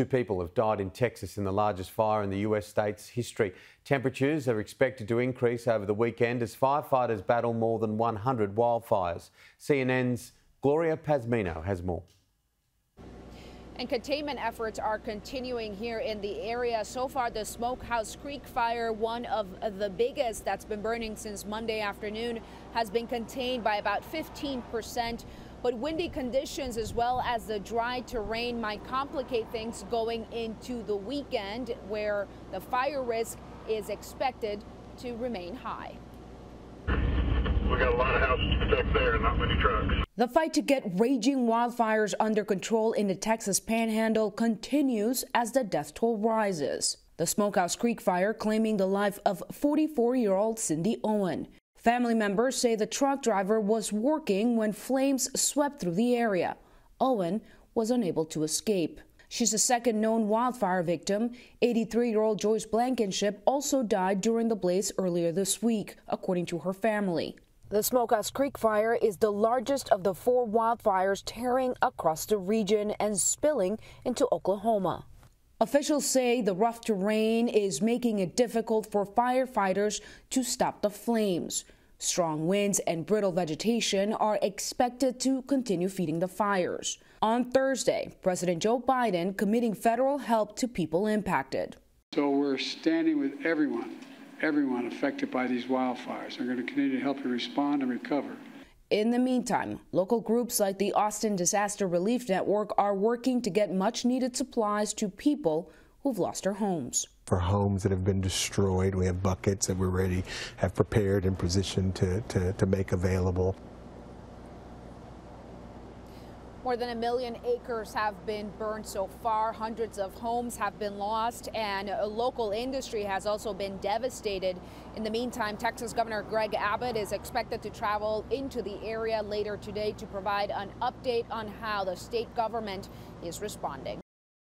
Two people have died in Texas in the largest fire in the US state's history. Temperatures are expected to increase over the weekend as firefighters battle more than 100 wildfires. CNN's Gloria Pazmino has more. And containment efforts are continuing here in the area. So far, the Smokehouse Creek fire, one of the biggest that's been burning since Monday afternoon, has been contained by about 15%. But windy conditions as well as the dry terrain might complicate things going into the weekend, where the fire risk is expected to remain high. We got a lot of houses to protect there, not many trucks. The fight to get raging wildfires under control in the Texas Panhandle continues as the death toll rises. The Smokehouse Creek fire claiming the life of 44-year-old Cindy Owen. Family members say the truck driver was working when flames swept through the area. Owen was unable to escape. She's the second known wildfire victim. 83-year-old Joyce Blankenship also died during the blaze earlier this week, according to her family. The Smokehouse Creek fire is the largest of the four wildfires tearing across the region and spilling into Oklahoma. Officials say the rough terrain is making it difficult for firefighters to stop the flames. Strong winds and brittle vegetation are expected to continue feeding the fires. On Thursday, President Joe Biden committing federal help to people impacted. So we're standing with everyone affected by these wildfires. We're going to continue to help you respond and recover. In the meantime, local groups like the Austin Disaster Relief Network are working to get much-needed supplies to people who've lost their homes. For homes that have been destroyed, we have buckets that we're ready, have prepared and positioned to make available. More than 1 million acres have been burned so far. Hundreds of homes have been lost, and a local industry has also been devastated. In the meantime, Texas Governor Greg Abbott is expected to travel into the area later today to provide an update on how the state government is responding.